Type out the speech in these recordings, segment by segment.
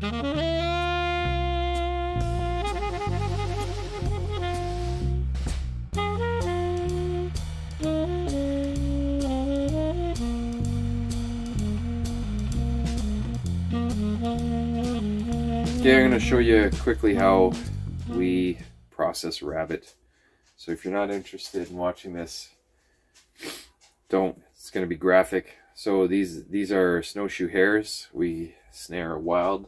Okay, I'm going to show you quickly how we process rabbit. So if you're not interested in watching this, don't. It's going to be graphic. So these are snowshoe hares. We snare wild.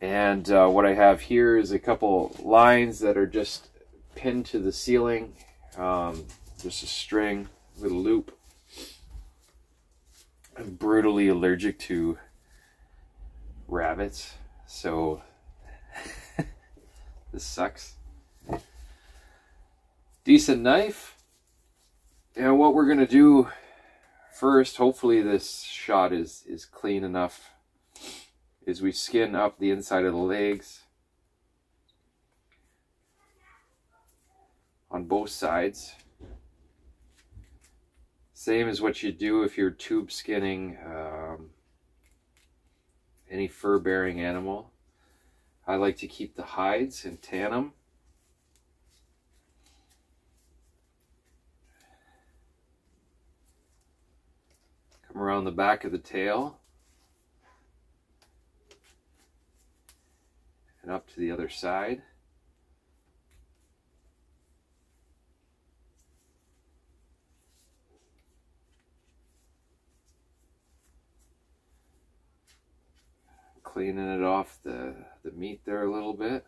And what I have here is a couple lines that are just pinned to the ceiling. Just a string, little loop. I'm brutally allergic to rabbits. So this sucks. Decent knife. And what we're going to do first, hopefully this shot is clean enough, is we skin up the inside of the legs on both sides. Same as what you do if you're tube skinning any fur-bearing animal. I like to keep the hides and tan them. Around the back of the tail and up to the other side. Cleaning it off the meat there a little bit.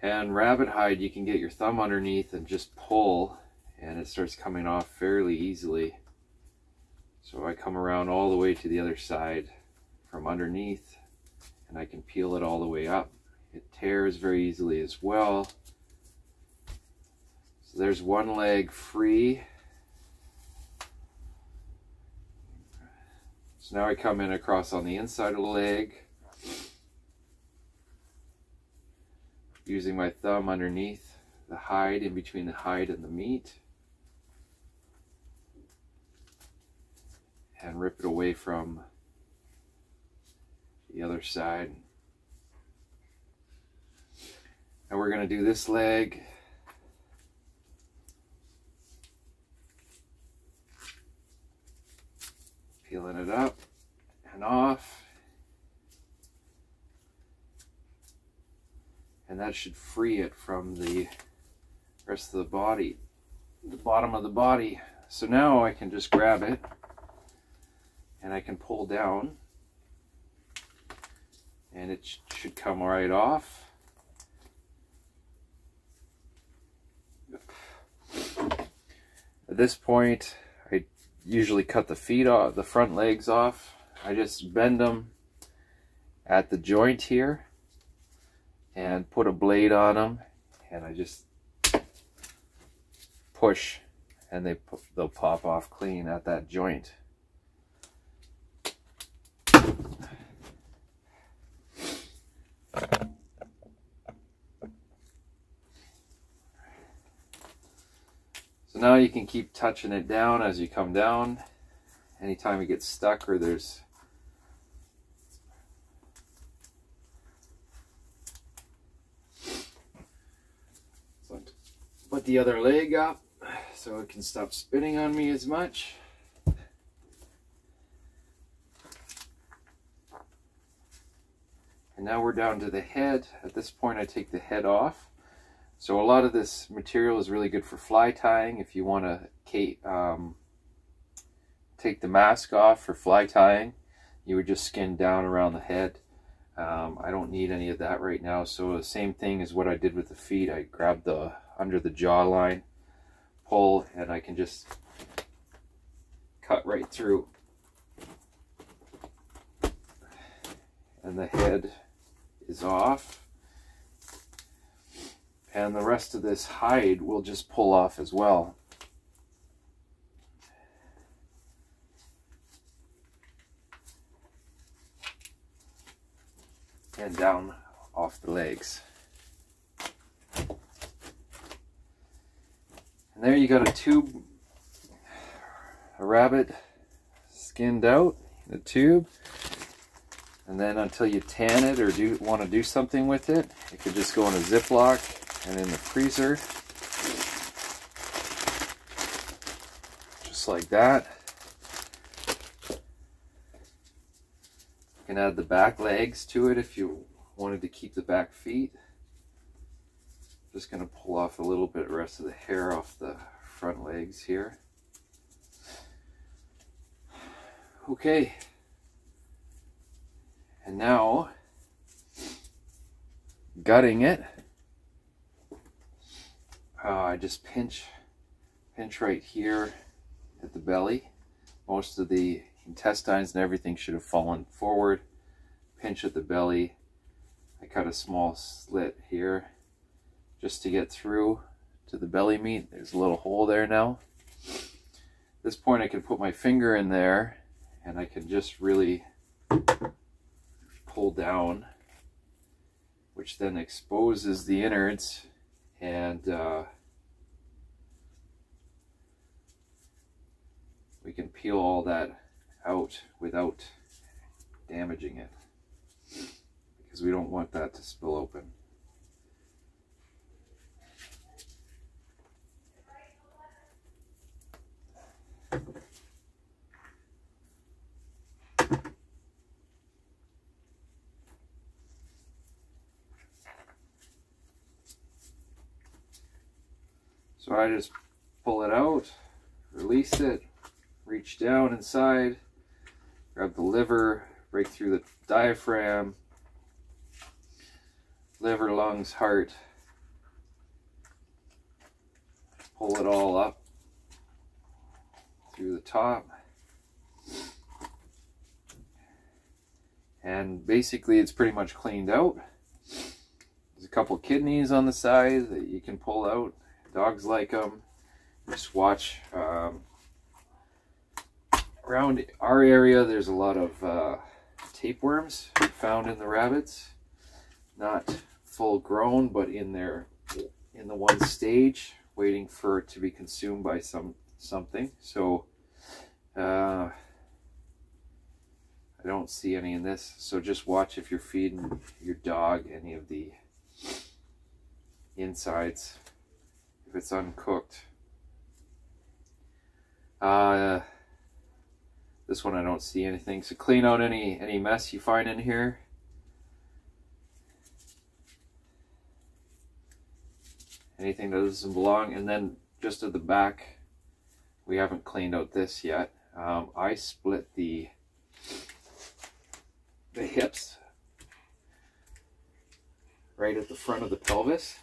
And rabbit hide, you can get your thumb underneath and just pull, and it starts coming off fairly easily. So I come around all the way to the other side from underneath, and I can peel it all the way up. It tears very easily as well. So there's one leg free. So now I come in across on the inside of the leg, using my thumb underneath the hide, in between the hide and the meat, and rip it away from the other side. And we're going to do this leg peeling it up and off. And that should free it from the rest of the body, the bottom of the body. So now I can just grab it and I can pull down and it should come right off. At this point, I usually cut the feet off, the front legs off. I just bend them at the joint here and put a blade on them, and I just push, and they'll pop off clean at that joint. So now you can keep touching it down as you come down. Anytime it gets stuck or there's the other leg up so it can stop spinning on me as much. And now we're down to the head. At this point I take the head off. So a lot of this material is really good for fly tying. If you want to take the mask off for fly tying, you would just skin down around the head. I don't need any of that right now. So the same thing as what I did with the feet. I grabbed the under the jawline, pull, and I can just cut right through. And the head is off. And the rest of this hide will just pull off as well. and down off the legs. And there you got a tube, a rabbit skinned out in a tube. And then until you tan it or do want to do something with it, it could just go in a Ziploc and in the freezer. Just like that. You can add the back legs to it if you wanted to keep the back feet. I'm just going to pull off a little bit of the rest of the hair off the front legs here. Okay. And now, gutting it, I just pinch right here at the belly. Most of the intestines and everything should have fallen forward. Pinch at the belly. I cut a small slit here just to get through to the belly meat. There's a little hole there now. At this point, I can put my finger in there and I can just really pull down, which then exposes the innards and we can peel all that out without damaging it, because we don't want that to spill open. So I just pull it out, release it, reach down inside, grab the liver, break through the diaphragm, liver, lungs, heart, pull it all up through the top. And basically it's pretty much cleaned out. There's a couple kidneys on the side that you can pull out. Dogs like them. Just watch around our area. There's a lot of tapeworms found in the rabbits, not full grown, but in the one stage, waiting for it to be consumed by something. So I don't see any in this. So just watch if you're feeding your dog any of the insides. If it's uncooked. This one I don't see anything. So clean out any mess you find in here. Anything that doesn't belong. And then just at the back, we haven't cleaned out this yet. I split the hips right at the front of the pelvis.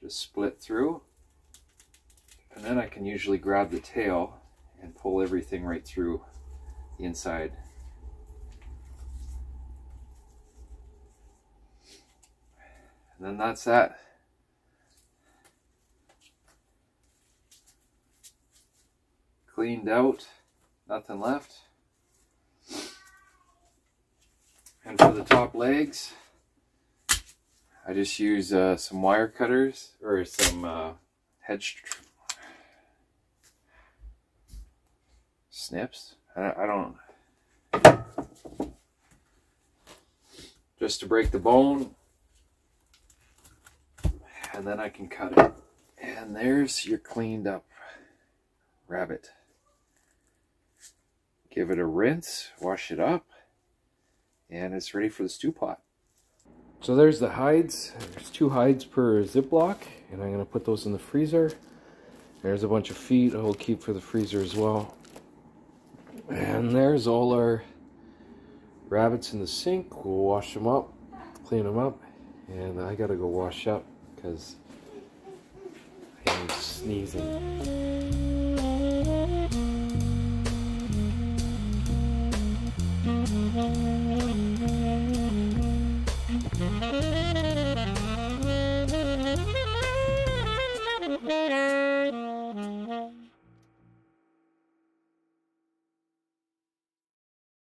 Just split through, and then I can usually grab the tail and pull everything right through the inside. And then that's that. Cleaned out, nothing left. And for the top legs, I just use some wire cutters or some hedge snips. I don't. Just to break the bone. And then I can cut it. And there's your cleaned up rabbit. Give it a rinse, wash it up, and it's ready for the stew pot. So there's the hides. There's 2 hides per Ziploc, and I'm going to put those in the freezer. There's a bunch of feet I will keep for the freezer as well. And there's all our rabbits in the sink. We'll wash them up, clean them up, and I got to go wash up because I'm sneezing.